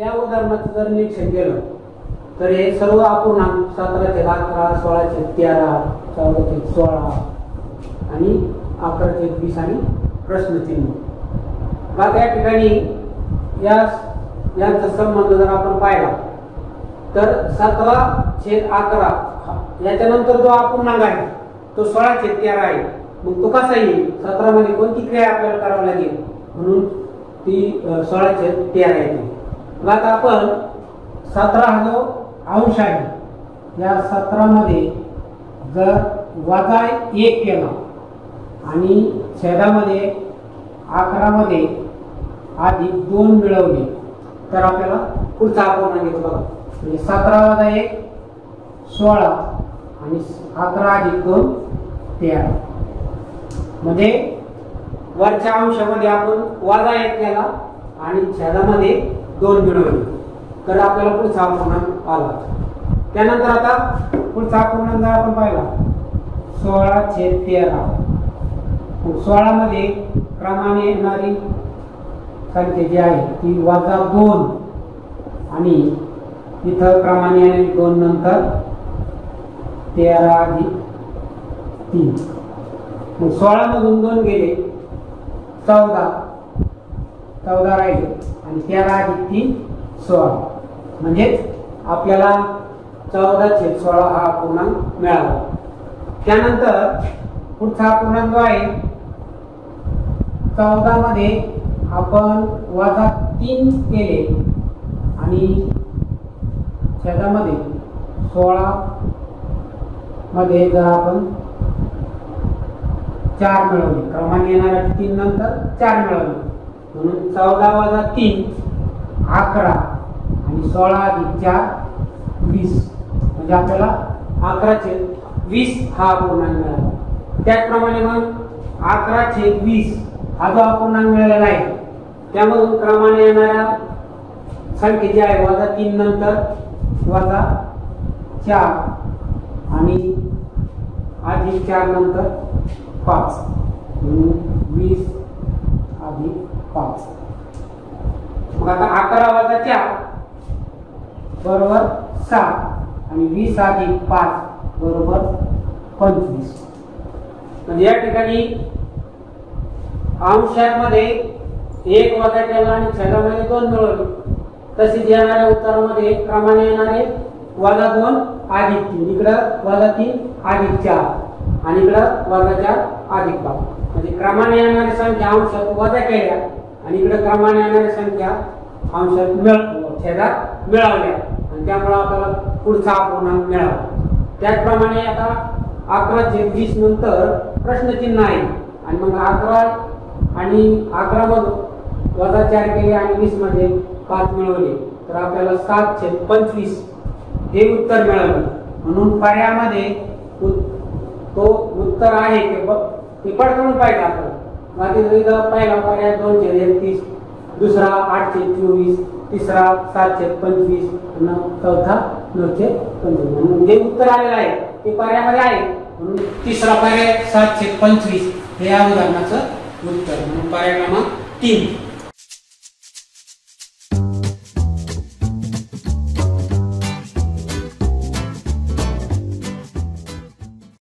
या उदाहरणार्थ जर निरीक्षण केलं तर हे सर्व अपूर्णांक 17 11 16 14 16 आणि 11 20 आणि प्रश्नचिन्ह या ठिकाणी यांचा संबंध जर आपण पाहिला तर 17 11 याच्यानंतर जो अपूर्णांक आहे तो 16 13 आहे। मग तो कसा येईल 17 मध्ये कोणती क्रिया आपल्याला करावी लागेल म्हणून ती 16 13 आहे। मग आपण 17 हा जो अंश आहे या 17 मध्ये जर वजा 1 केला आणि छेदामध्ये 11 मध्ये आधी 2 मिळवले तर आपल्याला पुढचा अपूर्णांक येतो बघा म्हणजे 17 - 1 16 आणि 11 - 2 13 म्हणजे वरच्या अंशामध्ये आपण वजा 1 केला आणि छेदामध्ये 2 मिळवले तर आपल्याला पुढचा अपूर्णांक आला। त्यानंतर आता पुढचा अपूर्णांक आपण पाहिला 16 - 13 16 मध्ये क्रमाने येणारी संख्या जी आहे ती -2 आणि इथं क्रमाने येणारी 2 नंतर 13 - 3 मग 16 मधून 2 गेले 14 राहिले आणि 13 - 3 - 16 म्हणजे आपल्याला 14 - 16 हा अपूर्णांक मिळाला। त्यानंतर पुढचा अपूर्णांक आहे 14 मध्ये आपण -3 केले आणि छेदामध्ये 16 मध्ये जर आपण 4 मिळवले क्रमाने येणाऱ्या 3 नंतर 4 मिळवले म्हणून 14 - 3 11 आणि 16 - 4 20 म्हणजे आपल्याला 11 - 20 हा अपूर्णांक मिळाला। त्याचप्रमाणे मग 11 - 20 हा जो अपूर्णांक मिळालेला आहे त्यामधून क्रमाने येणाऱ्या संख्या जी आहे -3 नंतर -4 आणि +4 नंतर 5 म्हणून 20 - 5 मग आता 11 - 4 बरोबर 7 आणि 20 - 5 बरोबर 25 म्हणजे या ठिकाणी अंशांमध्ये 1 वजा केला आणि छेदामध्ये 2 मिळवले तसेच येणाऱ्या उत्तरामध्ये क्रमाने येणारे -2 - 3 इकडे -3 - 4 आणि इकडे -4 - 5 म्हणजे क्रमाने येणारी संख्या अंशात वजा केल्या आणि इकडे क्रमाने येणारी संख्या अंशात छेदात मिळवल्या आणि त्यामुळे आपल्याला पुढचा अपूर्णांक मिळाला। त्याचप्रमाणे आता 11 - 20 नंतर प्रश्नचिन्ह आहे आणि मग 11 मधून -4 केले आणि 20 मध्ये 5 मिळवले तर आपल्याला 7 - 25 हे उत्तर मिळालं। म्हणून पर्यायामध्ये तो उत्तर आहे ते पडताळून पाहिजे आपण मागे पहिला पर्याय 2 - 31 दुसरा 8 - 24 तिसरा 7 - 25 चौथा 9 - 25 म्हणून जे उत्तर आलेलं आहे ते पर्यायामध्ये आहे म्हणून तिसरा पर्याय 7 - 25 हे या उदाहरणाचं उत्तर म्हणून पर्याय क्रमांक 3।